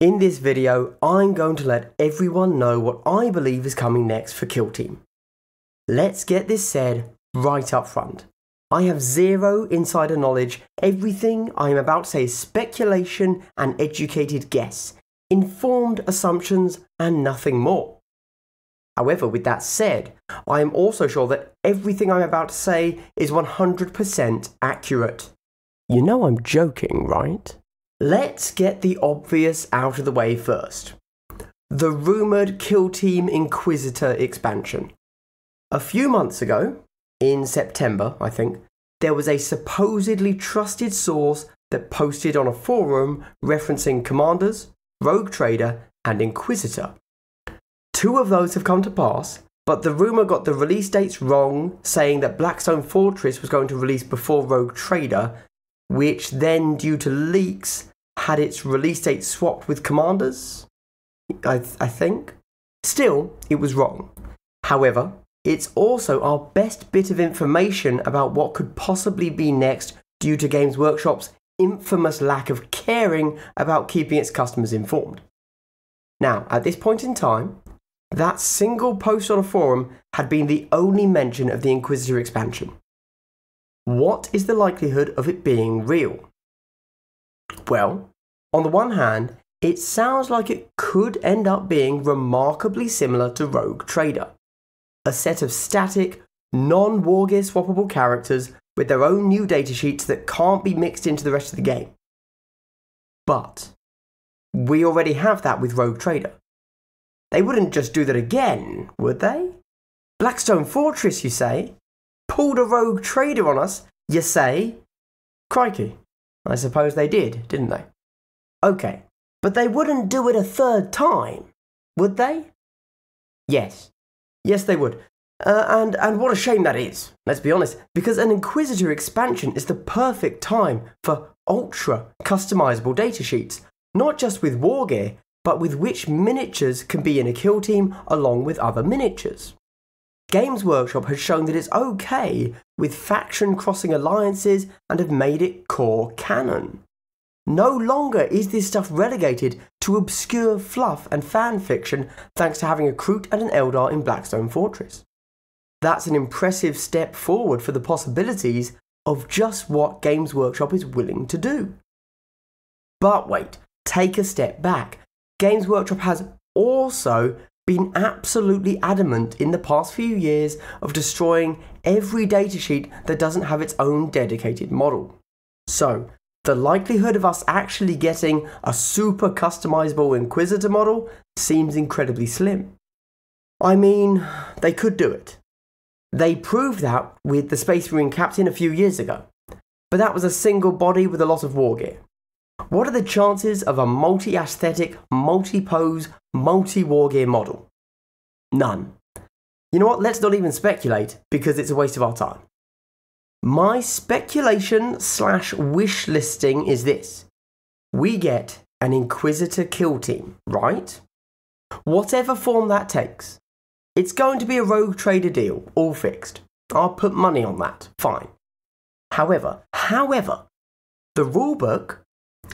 In this video, I'm going to let everyone know what I believe is coming next for Kill Team. Let's get this said right up front. I have zero insider knowledge. Everything I am about to say is speculation and educated guess, informed assumptions and nothing more. However, with that said, I am also sure that everything I'm about to say is 100% accurate. You know I'm joking, right? Let's get the obvious out of the way first. The rumoured Kill Team Inquisitor expansion. A few months ago, in September I think, there was a supposedly trusted source that posted on a forum referencing Commanders, Rogue Trader and Inquisitor. Two of those have come to pass, but the rumour got the release dates wrong, saying that Blackstone Fortress was going to release before Rogue Trader, which then, due to leaks, had its release date swapped with Commanders, I think. Still, it was wrong. However, it's also our best bit of information about what could possibly be next due to Games Workshop's infamous lack of caring about keeping its customers informed. Now, at this point in time, that single post on a forum had been the only mention of the Inquisitor expansion. What is the likelihood of it being real? Well, on the one hand, it sounds like it could end up being remarkably similar to Rogue Trader. A set of static, non-wargear swappable characters with their own new datasheets that can't be mixed into the rest of the game. But we already have that with Rogue Trader. They wouldn't just do that again, would they? Blackstone Fortress, you say? Pulled a Rogue Trader on us, you say? Crikey. I suppose they did, didn't they? Okay, but they wouldn't do it a third time, would they? Yes. Yes, they would. And what a shame that is, let's be honest, because an Inquisitor expansion is the perfect time for ultra customizable datasheets, not just with wargear, but with which miniatures can be in a kill team along with other miniatures. Games Workshop has shown that it's okay with faction crossing alliances and have made it core canon. No longer is this stuff relegated to obscure fluff and fan fiction thanks to having a Kroot and an Eldar in Blackstone Fortress. That's an impressive step forward for the possibilities of just what Games Workshop is willing to do. But wait, take a step back. Games Workshop has also been absolutely adamant in the past few years of destroying every datasheet that doesn't have its own dedicated model. So, the likelihood of us actually getting a super customizable Inquisitor model seems incredibly slim. I mean, they could do it. They proved that with the Space Marine Captain a few years ago, but that was a single body with a lot of wargear. What are the chances of a multi-aesthetic, multi-pose, multi-wargear model? None. You know what, let's not even speculate, because it's a waste of our time. My speculation / wish listing is this. We get an Inquisitor kill team, right? Whatever form that takes. It's going to be a Rogue Trader deal, all fixed. I'll put money on that, fine. However, the rulebook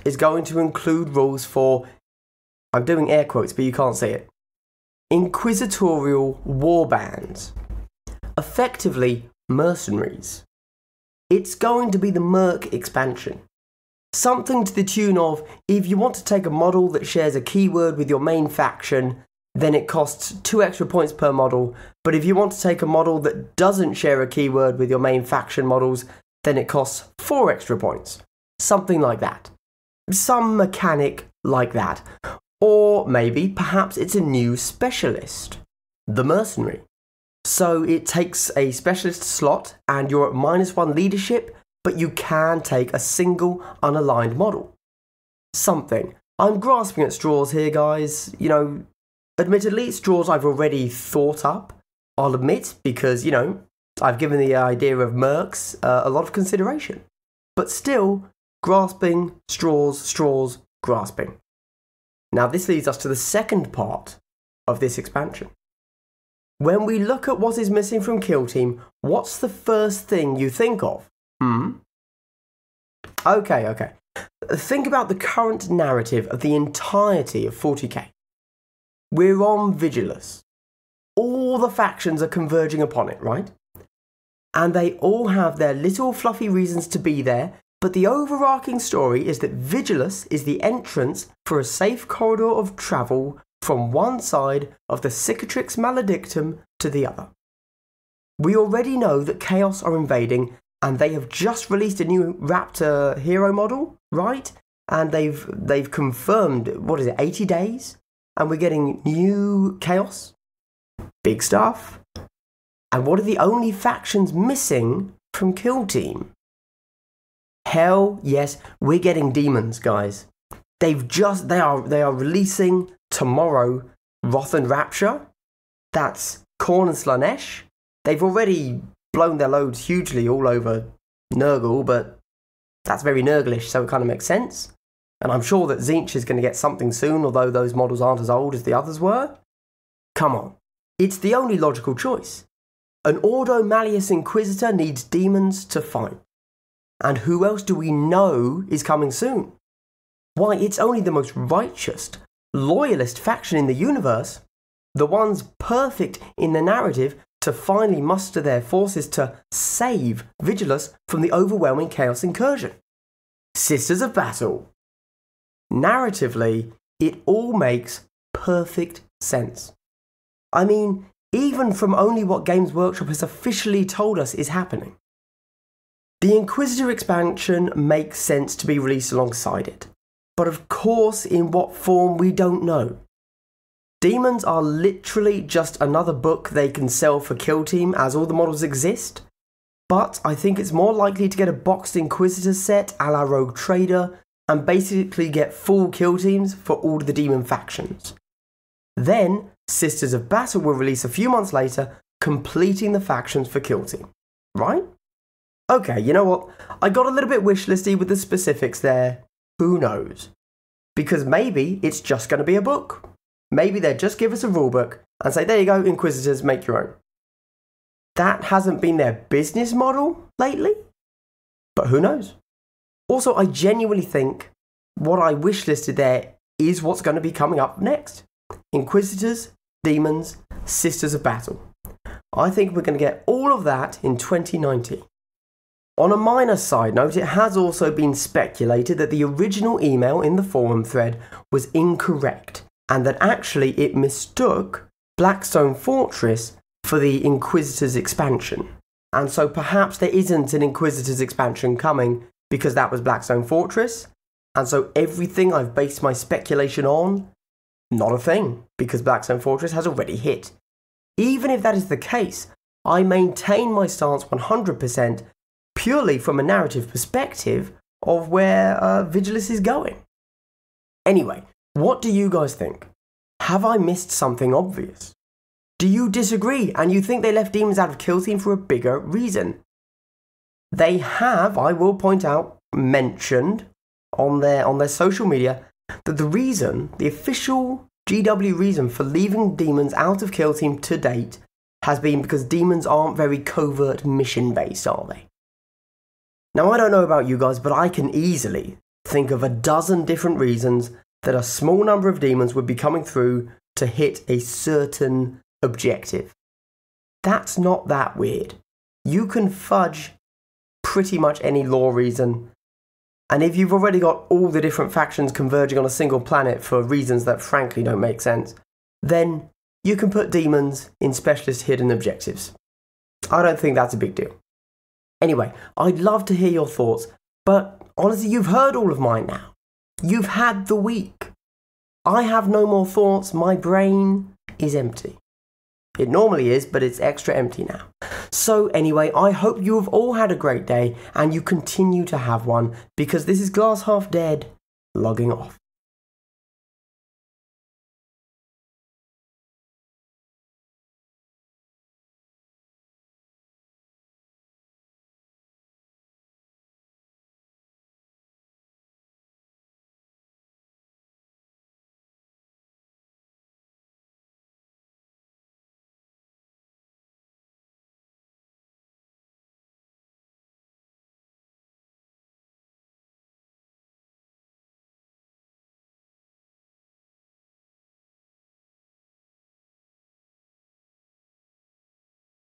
is going to include rules for, I'm doing air quotes but you can't see it, inquisitorial warbands, effectively mercenaries. It's going to be the Merc expansion. Something to the tune of, if you want to take a model that shares a keyword with your main faction, then it costs 2 extra points per model, but if you want to take a model that doesn't share a keyword with your main faction models, then it costs 4 extra points. Something like that. Some mechanic like that. Or maybe, perhaps it's a new specialist. The mercenary. So it takes a specialist slot and you're at -1 leadership, but you can take a single unaligned model. Something. I'm grasping at straws here, guys. You know, admittedly, straws I've already thought up. I'll admit, because, you know, I've given the idea of mercs a lot of consideration. But still, grasping, straws, straws, grasping. Now this leads us to the second part of this expansion. When we look at what is missing from Kill Team, what's the first thing you think of? Okay. Think about the current narrative of the entirety of 40k. We're on Vigilus. All the factions are converging upon it, right? And they all have their little fluffy reasons to be there, but the overarching story is that Vigilus is the entrance for a safe corridor of travel from one side of the Cicatrix Maledictum to the other. We already know that Chaos are invading, and they have just released a new Raptor hero model, right? And they've confirmed, what is it, 80 days? And we're getting new Chaos. Big stuff. And what are the only factions missing from Kill Team? Hell yes, we're getting demons, guys. They are releasing tomorrow Wrath and Rapture. That's Khorne and Slaanesh. They've already blown their loads hugely all over Nurgle, but that's very Nurgle-ish, so it kind of makes sense. And I'm sure that Zeench is going to get something soon, although those models aren't as old as the others were. Come on. It's the only logical choice. An Ordo Malleus Inquisitor needs demons to fight. And who else do we know is coming soon? Why, it's only the most righteous, loyalist faction in the universe, the ones perfect in the narrative to finally muster their forces to save Vigilus from the overwhelming Chaos incursion. Sisters of Battle. Narratively, it all makes perfect sense. I mean, even from only what Games Workshop has officially told us is happening. The Inquisitor expansion makes sense to be released alongside it, but of course in what form we don't know. Demons are literally just another book they can sell for Kill Team as all the models exist, but I think it's more likely to get a boxed Inquisitor set a la Rogue Trader and basically get full Kill Teams for all the demon factions. Then, Sisters of Battle will release a few months later, completing the factions for Kill Team, right? Okay, you know what? I got a little bit wishlisty with the specifics there. Who knows? Because maybe it's just going to be a book. Maybe they'll just give us a rulebook and say, there you go, Inquisitors, make your own. That hasn't been their business model lately, but who knows? Also, I genuinely think what I wishlisted there is what's going to be coming up next. Inquisitors, Demons, Sisters of Battle. I think we're going to get all of that in 2019. On a minor side note, it has also been speculated that the original email in the forum thread was incorrect, and that actually it mistook Blackstone Fortress for the Inquisitors expansion. And so perhaps there isn't an Inquisitors expansion coming because that was Blackstone Fortress, and so everything I've based my speculation on, not a thing, because Blackstone Fortress has already hit. Even if that is the case, I maintain my stance 100% purely from a narrative perspective of where Vigilus is going. Anyway, what do you guys think? Have I missed something obvious? Do you disagree and you think they left demons out of Kill Team for a bigger reason? They have, I will point out, mentioned on their social media that the official GW reason for leaving demons out of Kill Team to date has been because demons aren't very covert mission based, are they? Now I don't know about you guys, but I can easily think of a dozen different reasons that a small number of demons would be coming through to hit a certain objective. That's not that weird. You can fudge pretty much any lore reason. And if you've already got all the different factions converging on a single planet for reasons that frankly don't make sense, then you can put demons in specialist hidden objectives. I don't think that's a big deal. Anyway, I'd love to hear your thoughts, but honestly, you've heard all of mine now. You've had the week. I have no more thoughts. My brain is empty. It normally is, but it's extra empty now. So anyway, I hope you have all had a great day and you continue to have one, because this is Glass Half Dead logging off.